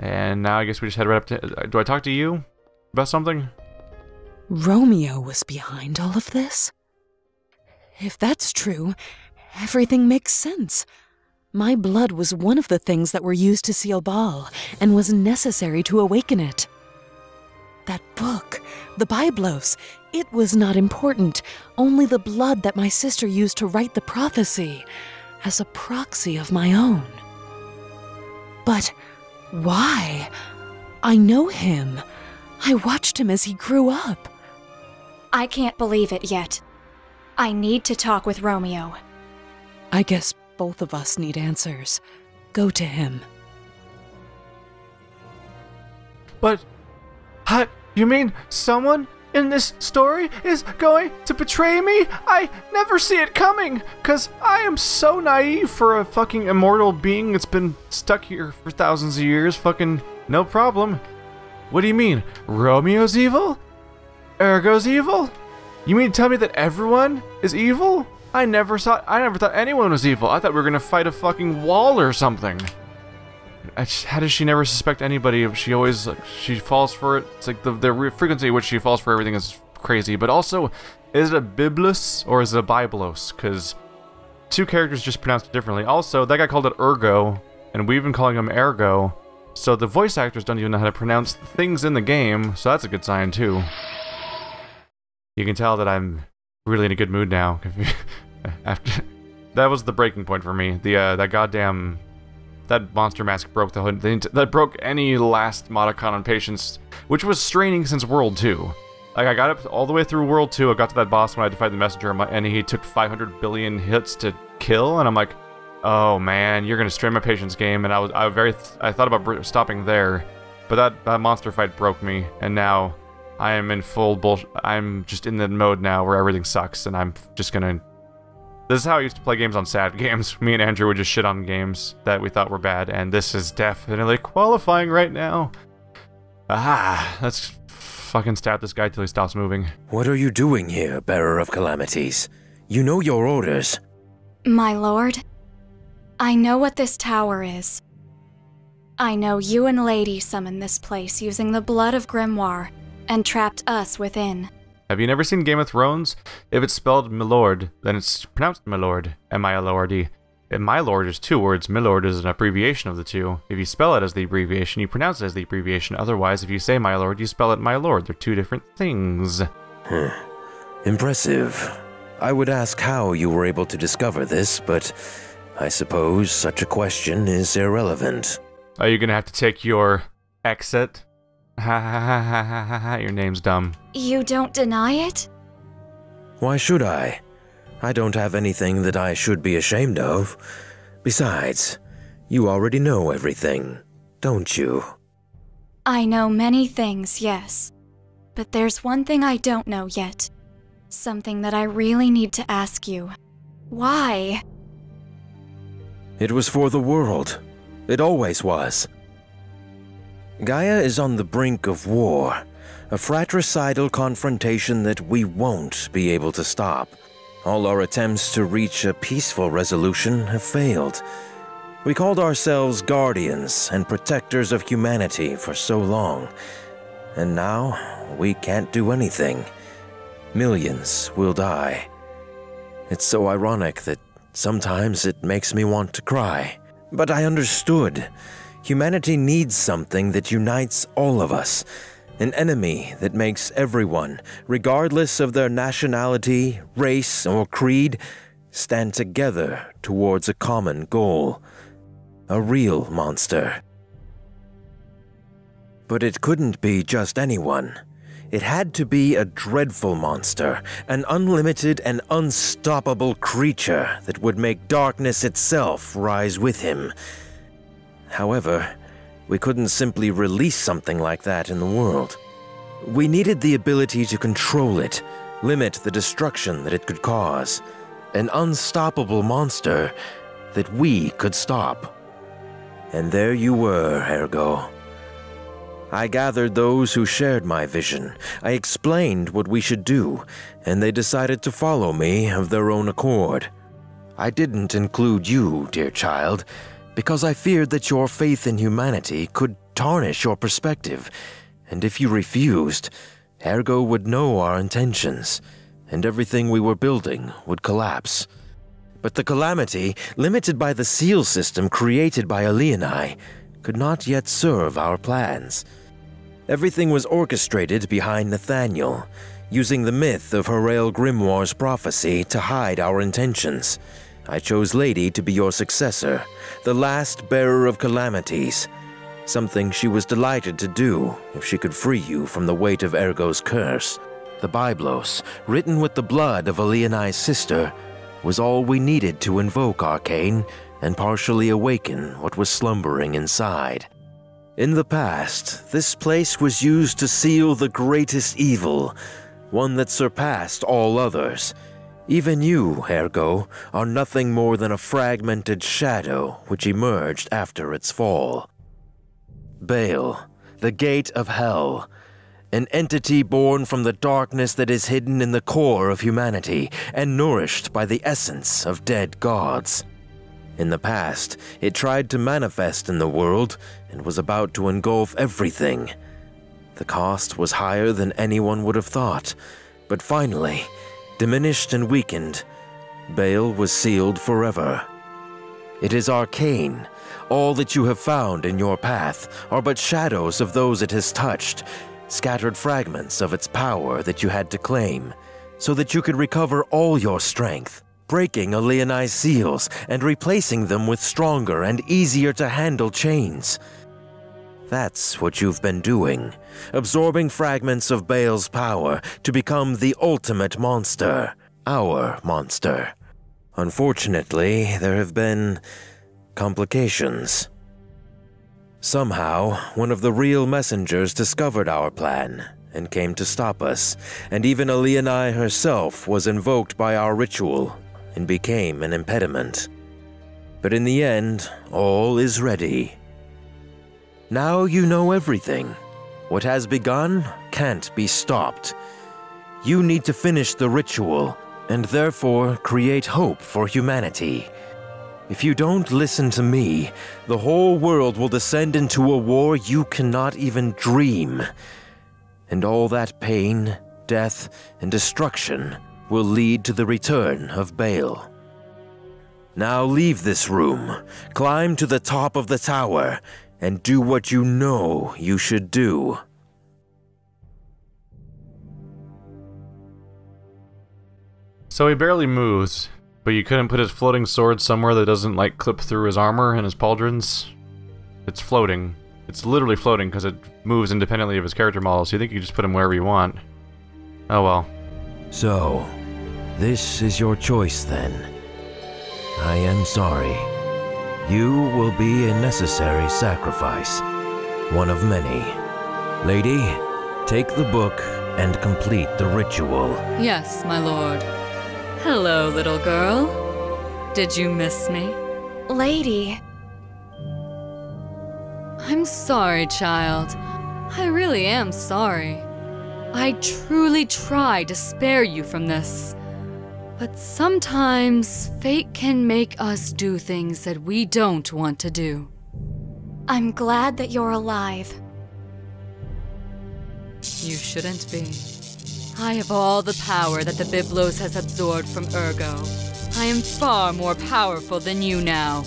And now I guess we just head right up to... Do I talk to you about something? Romeo was behind all of this? If that's true, everything makes sense. My blood was one of the things that were used to seal Baal, and was necessary to awaken it. That book, the Byblos, it was not important, only the blood that my sister used to write the prophecy, as a proxy of my own. But... why? I know him. I watched him as he grew up. I can't believe it yet. I need to talk with Romeo. I guess both of us need answers. Go to him. But... what? You mean someone in this story is going to betray me? I never see it coming, because I am so naive for a fucking immortal being that's been stuck here for thousands of years. Fucking no problem. What do you mean? Romeo's evil? Ergo's evil? You mean to tell me that everyone is evil? I never thought anyone was evil. I thought we were gonna fight a fucking wall or something. How does she never suspect anybody? She always, like, she falls for it. It's like the frequency at which she falls for everything is crazy. But also, is it a Byblos or is it a Byblos? Because two characters just pronounced it differently. Also, that guy called it Ergo, and we've been calling him Ergo. So the voice actors don't even know how to pronounce things in the game. So that's a good sign too. You can tell that I'm really in a good mood now. After that was the breaking point for me. The that goddamn. That monster mask broke the hood. That broke any last modicon on patience, which was straining since World 2. Like, I got up all the way through World 2, I got to that boss when I had to fight the messenger, and he took 500 billion hits to kill, and I'm like, oh man, you're gonna strain my patience, game, and I thought about stopping there, but that monster fight broke me, and now I am in full bullshit. I'm just in the mode now where everything sucks, and I'm just gonna... This is how I used to play games on sad games. Me and Andrew would just shit on games that we thought were bad, and this is definitely qualifying right now. Ah, let's fucking stab this guy till he stops moving. What are you doing here, Bearer of Calamities? You know your orders. My lord, I know what this tower is. I know you and Lady summoned this place using the blood of Grimoire, and trapped us within. Have you never seen Game of Thrones? If it's spelled milord, then it's pronounced milord, M-I-L-O-R-D. And my lord is two words, milord is an abbreviation of the two. If you spell it as the abbreviation, you pronounce it as the abbreviation. Otherwise, if you say my lord, you spell it my lord. They're two different things. Hmm. Impressive. I would ask how you were able to discover this, but I suppose such a question is irrelevant. Are you gonna have to take your exit? Ha ha ha ha ha ha ha, your name's dumb. You don't deny it? Why should I? I don't have anything that I should be ashamed of. Besides, you already know everything, don't you? I know many things, yes. But there's one thing I don't know yet. Something that I really need to ask you. Why? It was for the world. It always was. Gaia is on the brink of war, a fratricidal confrontation that we won't be able to stop. All our attempts to reach a peaceful resolution have failed. We called ourselves guardians and protectors of humanity for so long, and now we can't do anything. Millions will die. It's so ironic that sometimes it makes me want to cry. But I understood. Humanity needs something that unites all of us, an enemy that makes everyone, regardless of their nationality, race, or creed, stand together towards a common goal, a real monster. But it couldn't be just anyone. It had to be a dreadful monster, an unlimited and unstoppable creature that would make darkness itself rise with him. However, we couldn't simply release something like that in the world. We needed the ability to control it, limit the destruction that it could cause, an unstoppable monster that we could stop. And there you were, Ergo. I gathered those who shared my vision. I explained what we should do, and they decided to follow me of their own accord. I didn't include you, dear child, because I feared that your faith in humanity could tarnish your perspective, and if you refused, Ergo would know our intentions, and everything we were building would collapse. But the calamity, limited by the seal system created by Aelianai, could not yet serve our plans. Everything was orchestrated behind Nathaniel, using the myth of Herael Grimoire's prophecy to hide our intentions. I chose Lady to be your successor, the last bearer of calamities, something she was delighted to do if she could free you from the weight of Ergo's curse. The Byblos, written with the blood of Aelianai's sister, was all we needed to invoke Arcane and partially awaken what was slumbering inside. In the past, this place was used to seal the greatest evil, one that surpassed all others. Even you, Ergo, are nothing more than a fragmented shadow which emerged after its fall. Baal, the gate of hell, an entity born from the darkness that is hidden in the core of humanity and nourished by the essence of dead gods. In the past, it tried to manifest in the world and was about to engulf everything. The cost was higher than anyone would have thought, but finally, diminished and weakened, Baal was sealed forever. It is Arcane. All that you have found in your path are but shadows of those it has touched, scattered fragments of its power that you had to claim, so that you could recover all your strength, breaking Aelianai's seals and replacing them with stronger and easier-to-handle chains. That's what you've been doing, absorbing fragments of Baal's power to become the ultimate monster, our monster. Unfortunately, there have been complications. Somehow, one of the real messengers discovered our plan and came to stop us, and even Aelianai herself was invoked by our ritual and became an impediment. But in the end, all is ready. Now you know everything. What has begun can't be stopped. You need to finish the ritual and therefore create hope for humanity. If you don't listen to me, the whole world will descend into a war you cannot even dream. And all that pain, death, and destruction will lead to the return of Baal. Now leave this room, climb to the top of the tower, and do what you know you should do. So he barely moves, but you couldn't put his floating sword somewhere that doesn't, like, clip through his armor and his pauldrons? It's floating. It's literally floating because it moves independently of his character model, so you think you just put him wherever you want. Oh well. So, this is your choice then. I am sorry. You will be a necessary sacrifice, one of many. Lady, take the book and complete the ritual. Yes, my lord. Hello, little girl. Did you miss me? Lady. I'm sorry, child. I really am sorry. I truly try to spare you from this. But sometimes, fate can make us do things that we don't want to do. I'm glad that you're alive. You shouldn't be. I have all the power that the Byblos has absorbed from Ergo. I am far more powerful than you now.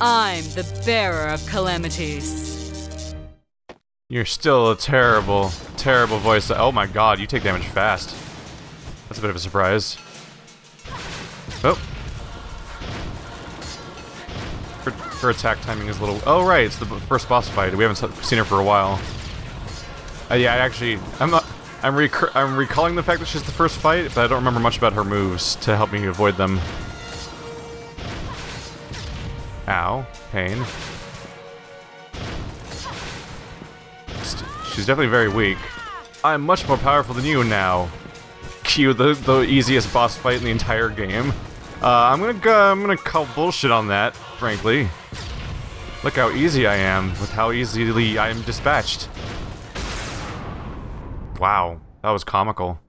I'm the bearer of calamities. You're still a terrible, terrible voice. Oh my god, you take damage fast. That's a bit of a surprise. Oh. Her attack timing is a little... Oh, right, it's the first boss fight. We haven't seen her for a while. Yeah, I'm recalling the fact that she's the first fight, but I don't remember much about her moves to help me avoid them. Ow. Pain. She's definitely very weak. I'm much more powerful than you now. Cue the easiest boss fight in the entire game. I'm gonna call bullshit on that, frankly. Look how easy I am with how easily I am dispatched. Wow, that was comical.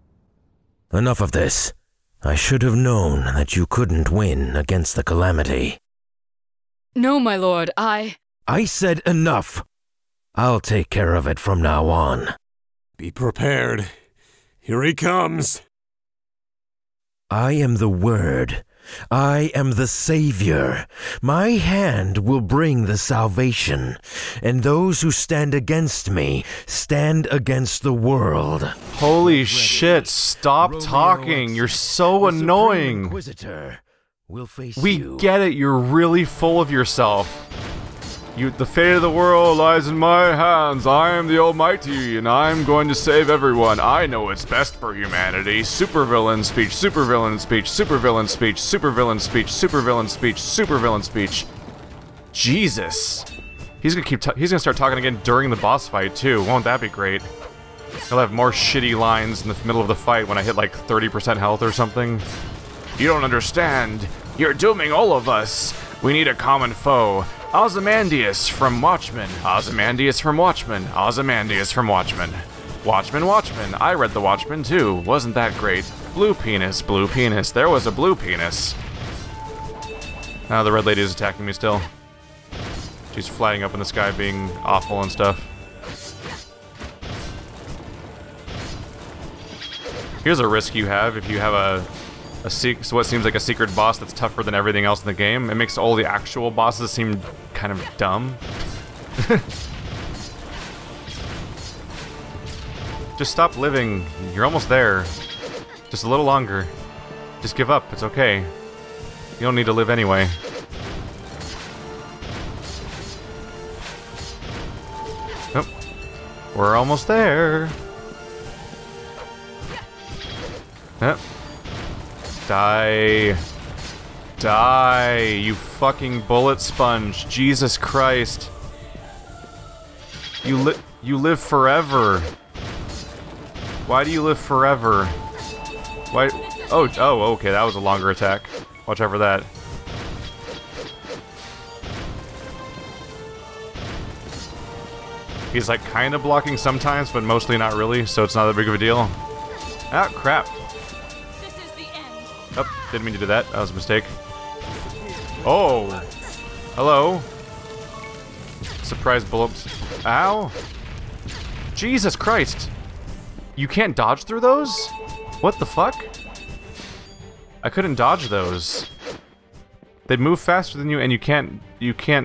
Enough of this. I should have known that you couldn't win against the calamity. No, my lord, I said enough. I'll take care of it from now on. Be prepared. Here he comes. I am the Word. I am the Savior. My hand will bring the salvation, and those who stand against me stand against the world. Holy shit, stop talking. You're so annoying. Inquisitor will face you. We get it. You're really full of yourself. The fate of the world lies in my hands. I am the Almighty, and I'm going to save everyone. I know what's best for humanity. Supervillain speech, supervillain speech, supervillain speech, supervillain speech, supervillain speech, supervillain speech. Jesus. He's gonna start talking again during the boss fight, too. Won't that be great? He'll have more shitty lines in the middle of the fight when I hit like 30% health or something. You don't understand. You're dooming all of us. We need a common foe. Ozymandias from Watchmen. Ozymandias from Watchmen. Ozymandias from Watchmen. Watchmen, Watchmen. I read the Watchmen too. Wasn't that great? Blue penis, blue penis. There was a blue penis. Now the red lady is attacking me still. She's flying up in the sky being awful and stuff. Here's a risk you have if you have what seems like a secret boss that's tougher than everything else in the game. It makes all the actual bosses seem kind of dumb. Just stop living. You're almost there. Just a little longer. Just give up. It's okay. You don't need to live anyway. Nope. We're almost there. Nope. Die. Die, you fucking bullet sponge. Jesus Christ. You live forever. Why do you live forever? Why? Oh, okay, that was a longer attack. Watch out for that. He's like kind of blocking sometimes, but mostly not really, so it's not that big of a deal. Ah, crap. Oh, didn't mean to do that. That was a mistake. Oh! Hello? Surprise bullets. Ow! Jesus Christ! You can't dodge through those? What the fuck? I couldn't dodge those. They move faster than you and you can't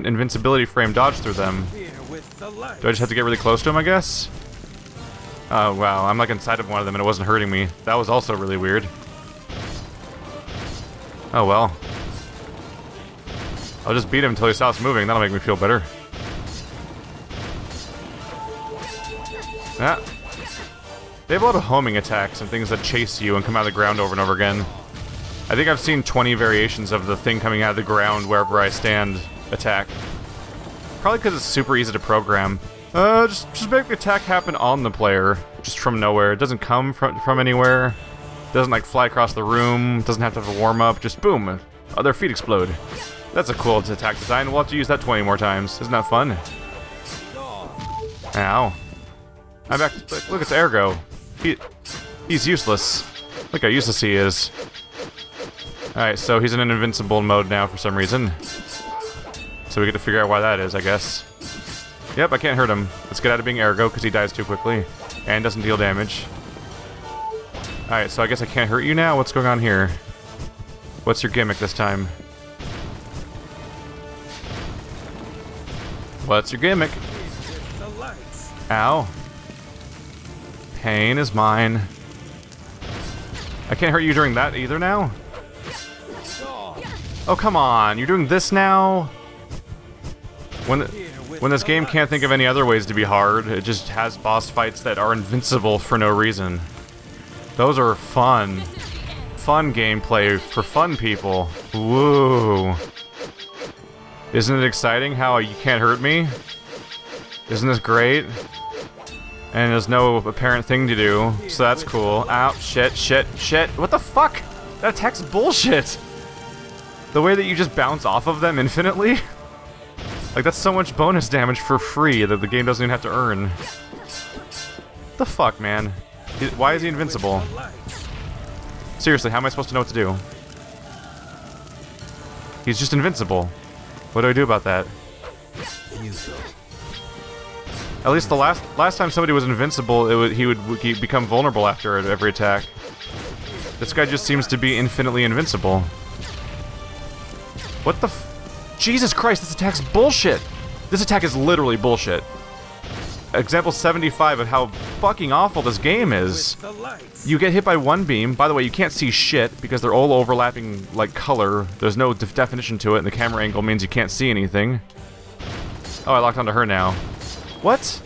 invincibility frame dodge through them. Do I just have to get really close to them, I guess? Oh wow, I'm like inside of one of them and it wasn't hurting me. That was also really weird. Oh well. I'll just beat him until he stops moving, that'll make me feel better. Ah. They have a lot of homing attacks and things that chase you and come out of the ground over and over again. I think I've seen 20 variations of the thing coming out of the ground wherever I stand attack. Probably because it's super easy to program. Just make the attack happen on the player, just from nowhere. It doesn't come from anywhere. Doesn't like fly across the room, doesn't have to have a warm up, just boom, their feet explode. That's a cool attack design, we'll have to use that 20 more times. Isn't that fun? Ow. I'm back, look, it's Ergo. He's useless. Look how useless he is. Alright, so he's in an invincible mode now for some reason. So we get to figure out why that is, I guess. Yep, I can't hurt him. Let's get out of being Ergo because he dies too quickly and doesn't deal damage. Alright, so I guess I can't hurt you now? What's going on here? What's your gimmick this time? What's your gimmick? Ow. Pain is mine. I can't hurt you during that either now? Oh, come on. You're doing this now? When this game can't think of any other ways to be hard, it just has boss fights that are invincible for no reason. Those are fun. Fun gameplay for fun people. Woo. Isn't it exciting how you can't hurt me? Isn't this great? And there's no apparent thing to do, so that's cool. Ow, shit, shit, shit. What the fuck? That attack's bullshit. The way that you just bounce off of them infinitely? Like, that's so much bonus damage for free that the game doesn't even have to earn. What the fuck, man? Why is he invincible? Seriously, how am I supposed to know what to do? He's just invincible. What do I do about that? At least the last time somebody was invincible, he would become vulnerable after every attack. This guy just seems to be infinitely invincible. What the f... Jesus Christ, this attack's bullshit! This attack is literally bullshit. Example 75 of how fucking awful this game is. You get hit by one beam. By the way, you can't see shit because they're all overlapping, like, color. There's no definition to it, and the camera angle means you can't see anything. Oh, I locked onto her now. What?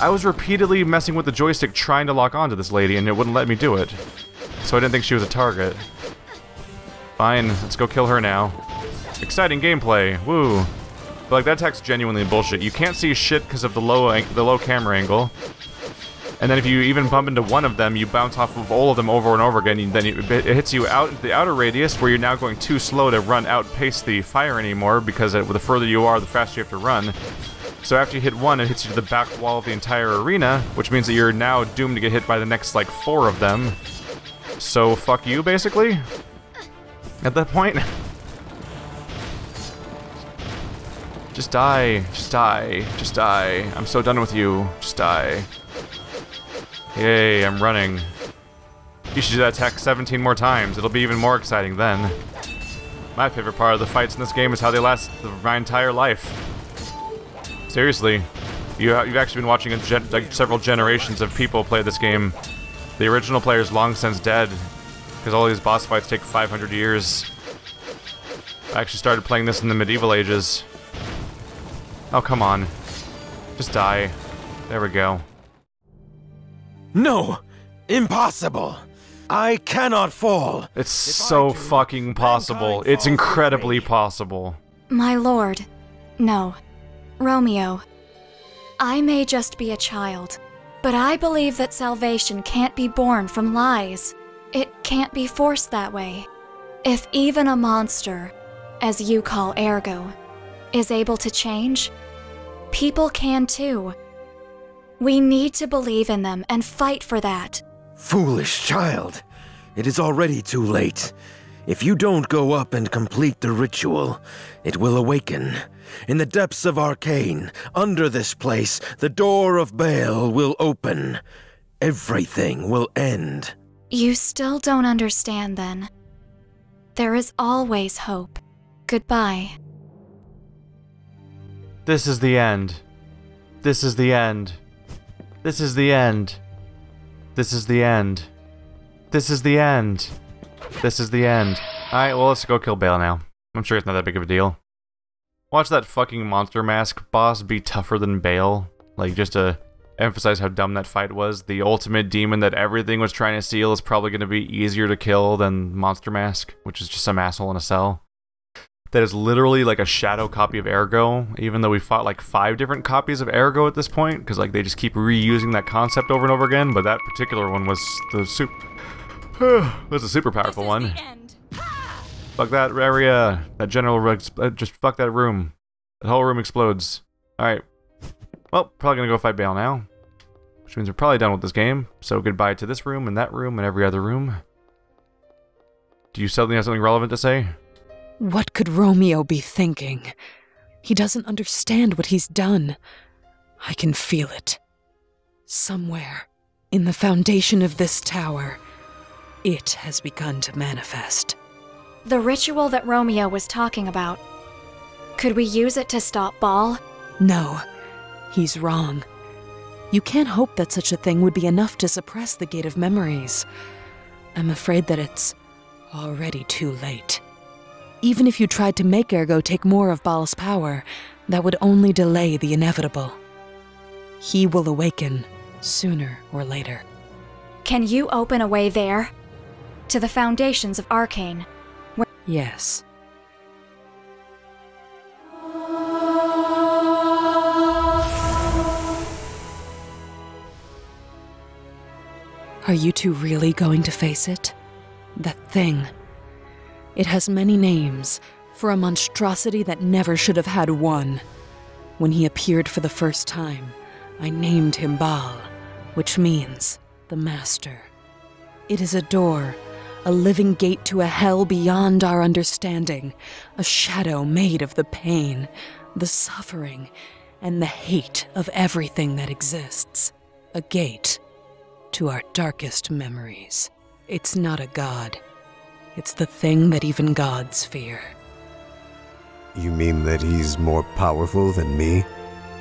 I was repeatedly messing with the joystick trying to lock onto this lady, and it wouldn't let me do it. So I didn't think she was a target. Fine, let's go kill her now. Exciting gameplay, woo. But, like, that attack's genuinely bullshit. You can't see shit because of the low camera angle. And then if you even bump into one of them, you bounce off of all of them over and over again, and then it hits you out into the outer radius, where you're now going too slow to run outpace the fire anymore, because the further you are, the faster you have to run. So after you hit one, it hits you to the back wall of the entire arena, which means that you're now doomed to get hit by the next, like, 4 of them. So, fuck you, basically? At that point? Just die. Just die. Just die. I'm so done with you. Just die. Yay, I'm running. You should do that attack 17 more times. It'll be even more exciting then. My favorite part of the fights in this game is how they last my entire life. Seriously. You've actually been watching several generations of people play this game. The original player's long since dead, because all these boss fights take 500 years. I actually started playing this in the medieval ages. Oh, come on. Just die. There we go. No! Impossible! I cannot fall! It's so fucking possible. It's incredibly possible. My lord. No. Romeo. I may just be a child, but I believe that salvation can't be born from lies. It can't be forced that way. If even a monster, as you call Ergo, is able to change, people can too. We need to believe in them and fight for that. Foolish child. It is already too late. If you don't go up and complete the ritual, it will awaken. In the depths of Arcane, under this place, the door of Baal will open. Everything will end. You still don't understand then. There is always hope. Goodbye. This is the end. This is the end. This is the end. This is the end. This is the end. This is the end. Alright, well, let's go kill Baal now. I'm sure it's not that big of a deal. Watch that fucking Monster Mask boss be tougher than Baal. Like, just to emphasize how dumb that fight was, the ultimate demon that everything was trying to seal is probably going to be easier to kill than Monster Mask, which is just some asshole in a cell. That is literally like a shadow copy of Ergo, even though we fought like 5 different copies of Ergo at this point, because like they just keep reusing that concept over and over again, but that particular one was the super powerful one. Fuck that area, that general rug, just fuck that room. That whole room explodes. Alright, well, probably gonna go fight Baal now, which means we're probably done with this game, so goodbye to this room and that room and every other room. Do you suddenly have something relevant to say? What could Romeo be thinking? He doesn't understand what he's done. I can feel it. Somewhere, in the foundation of this tower, it has begun to manifest. The ritual that Romeo was talking about. Could we use it to stop Baal? No. He's wrong. You can't hope that such a thing would be enough to suppress the Gate of Memories. I'm afraid that it's already too late. Even if you tried to make Ergo take more of Baal's power, that would only delay the inevitable. He will awaken, sooner or later. Can you open a way there? To the foundations of Arcane? Yes. Are you two really going to face it? That thing. It has many names, for a monstrosity that never should have had one. When he appeared for the first time, I named him Baal, which means the Master. It is a door, a living gate to a hell beyond our understanding, a shadow made of the pain, the suffering, and the hate of everything that exists. A gate to our darkest memories. It's not a god. It's the thing that even gods fear. You mean that he's more powerful than me?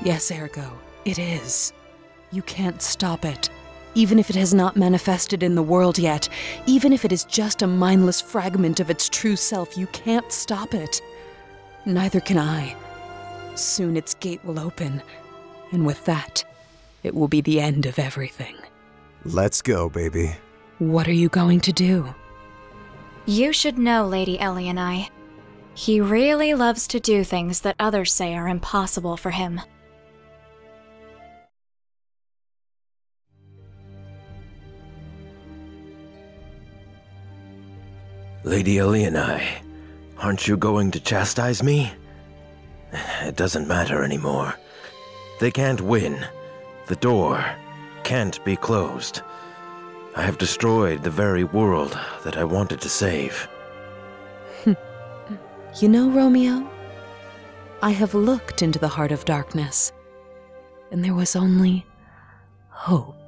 Yes, Ergo, it is. You can't stop it. Even if it has not manifested in the world yet, even if it is just a mindless fragment of its true self, you can't stop it. Neither can I. Soon its gate will open, and with that, it will be the end of everything. Let's go, baby. What are you going to do? You should know Lady Eliana. He really loves to do things that others say are impossible for him. Lady Eliana, aren't you going to chastise me? It doesn't matter anymore. They can't win. The door can't be closed. I have destroyed the very world that I wanted to save. You know, Romeo, I have looked into the heart of darkness, and there was only hope.